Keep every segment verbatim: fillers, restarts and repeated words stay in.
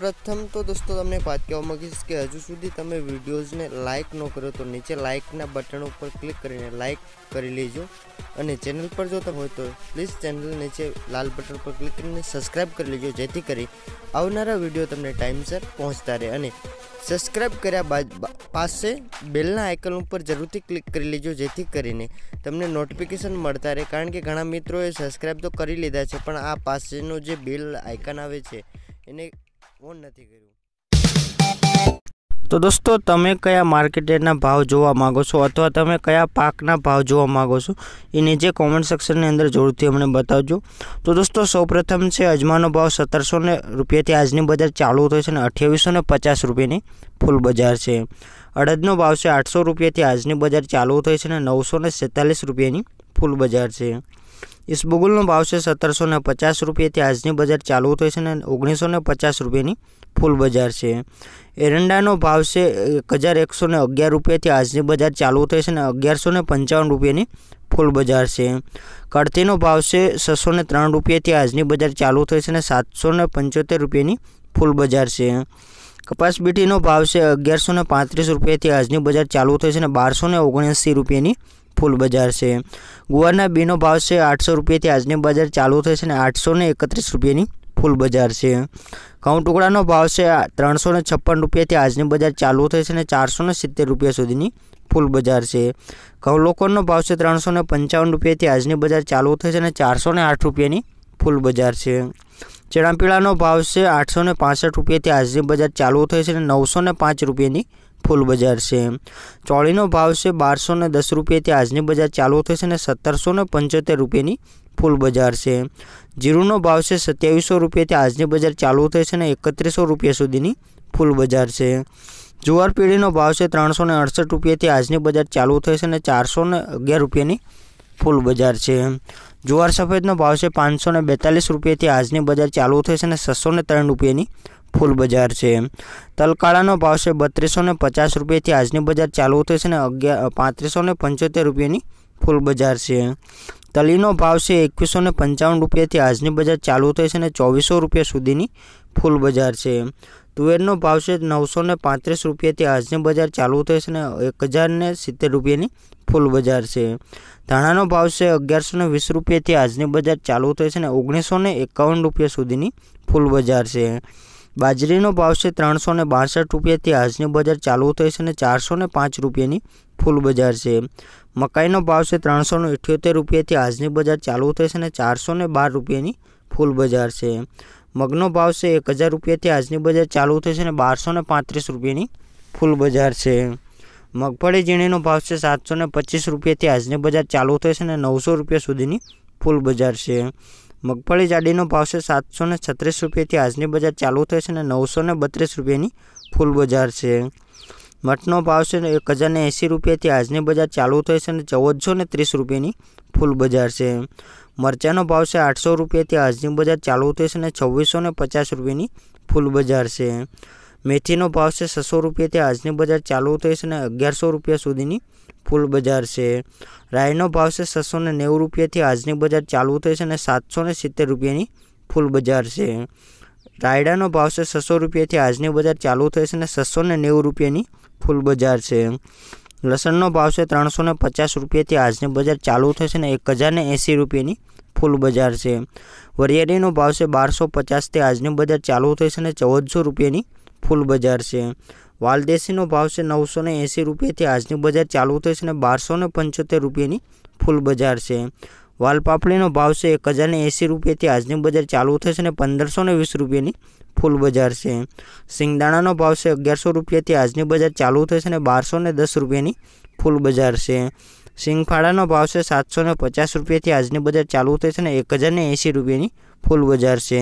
प्रथम तो दोस्तों तमने एक बात कहवा मांगीश कि हजू सुधी तमे विडियोज ने लाइक न करो तो नीचे लाइक ना बटन पर क्लिक करीने लाइक करी लीजो और चेनल पर जो तमे हो तो प्लीज चेनल नीचे लाल बटन पर क्लिक करीने सब्सक्राइब कर लीजो, जेथी करी आवनारा विडियो तमने टाइमसर पहोंचता रहे। अने सब्सक्राइब कर्या बाद पासे बेलना आइकन पर जरूरथी क्लिक करी लीजो, जेथी करीने तमने नोटिफिकेशन मळता रहे। कारण के घणा मित्रोए सब्सक्राइब तो करी लीधा छे पण आ पासेनो जे बेल आइकन आवे छे एने ઓન નથી કર્યું। તો દોસ્તો, તમે કયા માર્કેટના ભાવ જોવા માગો છો અથવા તમે કયા પાકના ભાવ જોવા માગો છો એ નીચે કોમેન્ટ સેક્શનની અંદર જરૂરથી અમને બતાવજો। તો દોસ્તો, સૌપ્રથમ છે અજમાનો ભાવ સત્તરસો ને રૂપિયાથી આજની બજાર ચાલુ થઈ છે અને અઠ્યાવીસો ને પચાસ રૂપિયાની ફૂલ બજાર છે। અડદનો ભાવ છે આઠસો રૂપિયાથી આજની બજાર ચાલુ થઈ છે અને નવસો ને સેતાલીસ રૂપિયાની ફૂલ બજાર છે। इसबगुलनो भाव से सत्तर सौ पचास रुपये आज बजार चालू थी ओगनीस सौ पचास रुपये फूल बजार से। एरंडानो भाव से एक हज़ार एक सौ अगियार रुपये आज बजार चालू थी अगियार सौ पंचावन रुपये फूल बजार से। कड़ती भाव से छसो त्रन रुपये आज बजार चालू थी सात सौ पंचोतेर रुपये फूल बजार से। कपास बीटी भाव से अगियार सौ पैंतीस रुपये आज बजार चालू थी बार सौ ओगणसी रुपये फूल बजार से। गुवारना बीनो भाव से आठ सौ रुपये आज बजार चालू थी आठ सौ एकत्रीस रुपये फूल बजार से। घऊँ टुकड़ा भाव से त्रण सौ छप्पन रुपये आज बजार चालू थी चार सौ सीतेर रुपया सुधीनी फूल बजार से। घऊँ लोकोनो भाव से त्रण सौ पंचावन रुपये आज बजार चालू थी चार सौ आठ रुपये फूल बजार से। चणापीळानो भाव से आठ सौ पांसठ रुपये आज बजार चालू थी नौ सौ पांच रुपये फूल बजार से। चौळीनो भाव से बार सौ दस रुपये आज बजार चालू थी सत्तर सौ पंचोतेर रुपये फूल बजार से। जीरुनो भाव से सत्यावीस सौ रुपये आज बजार चालू थी एकत्रीस सौ रुपया सुधीनी फूल बजार से। जुआर पेढ़ीनो भाव से त्रण सौ अड़सठ रुपये आज बजार चालू थी चार सौ अगियार रुपये फूल बजार से। जुआर सफेदनो भाव से पाँच सौ बेतालीस रुपये आज बजार चालू थी छसो तरह रुपये फूल बजार से। तलकाड़ा भाव से बत्रीसो पचास रुपये आज बजार चालू थी अगियार पात्रीसो पंचोतेर रुपये फूल बजार से। तली भाव से एकवीसो पंचावन रुपये आज बजार चालू थी चौवीसो रुपया सुधीनी फूल बजार से। तुवेरनो भाव से नौ सौ पैंतीस रुपये आज बजार चालू थी एक हज़ार सीतेर रुपये फूल बजार से। धाणानो भाव से अगियार सौ वीस रुपये आज बजार चालू थी ओगनीस सौ एकावन रुपया सुधीनी फूल बजार से। बाजरीनो भाव से त्रण सौ बासठ रुपये आज बजार चालू थी चार सौ पांच रुपये फूल बजार से। मकाईनो भाव से त्रण सौ अठ्योतेर रुपये आज बजार चालू थी चार सौ बार रुपये फूल बजार से। मगनो भाव से एक हज़ार रुपये आज बजार चालू थी बार सौ पैंतीस रुपये फूल बजार से। मगफड़ी झीणीनो भाव से सात सौ पच्चीस रुपये आज बजार चालू थी नौ सौ रुपया सुधीनी फूल बजार से। मगफली जाडीनो भाव से सात सौ छत्रीस रुपये आज बजार चालू थी नौ सौ बत्रीस रुपये फूल बजार से। मठनो भाव से एक हज़ार एंसी रुपये आज बजार चालू थी चौदह सौ तीस रुपये फूल बजार से। मरचानो भाव से आठ सौ रुपये आज बजार चालू थी छवीस सौ पचास रुपये फूल बजार से। मेथीनो भाव से छसो रुपये आज बजार चालू थी अगियार सौ रुपया सुधीनी फूल बजार से। रायनो भाव से छसो नेव रुपये आज बजार चालू थी सात सौ सीतेर रुपये फूल बजार से। रायडानो भाव से छसो रुपये आज बजार चालू थी छसो नेव रुपये फूल बजार से। लसणनो भाव से त्रण सौ पचास रुपये आज बजार चालू थी एक हज़ार एंसी रुपये फूल बजार से। वरियाळीनो भाव से बार सौ पचास आज बजार चालू थी चौदह सौ रुपये फूल बजार से। वालदेशीनो भाव से नौ सौ एंसी रुपये आज बजार चालू थी बार सौ पंचोतेर रुपये फूल बजार से। वालपापड़ीनो भाव से एक हज़ार एंसी रुपये आज बजार चालू थी पंदर सौ वीस रुपये फूल बजार से। सिंगदाणानो भाव से अगियार सौ रुपये आज बजार चालू थी बार सौ दस रुपये फूल बजार से। सींगफाड़ानो भाव से सात सौ पचास रुपये आज बजार चालू थी एक हज़ार एंसी रुपये फूल बजार से।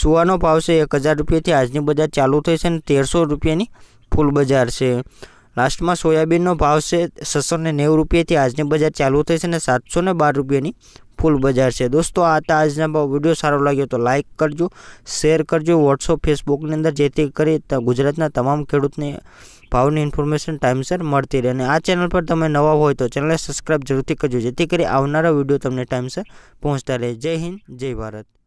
सुआनो भाव से एक हज़ार रुपये आज बजार चालू थी तेर सौ रुपये फूल बजार से। लास्ट में सोयाबीनों भाव से छसो नेव रुपये आज बजार चालू थी सात सौ बार रुपये फूल बजार से। दोस्तों, आता आज वीडियो सारो लगे तो लाइक करजो, शेर करजो व्हाट्सअप फेसबुक अंदर, जेथी करी गुजरातना तमाम खेडूतने भावनी इन्फॉर्मेशन टाइमसर मळती रहे। अने आ चैनल पर तमे नवा होय तो चैनल सब्सक्राइब जरूरथी करजो, जेथी करी आवनारा वीडियो तमने टाइमसर पहोंचता रहे। जय हिंद, जय भारत।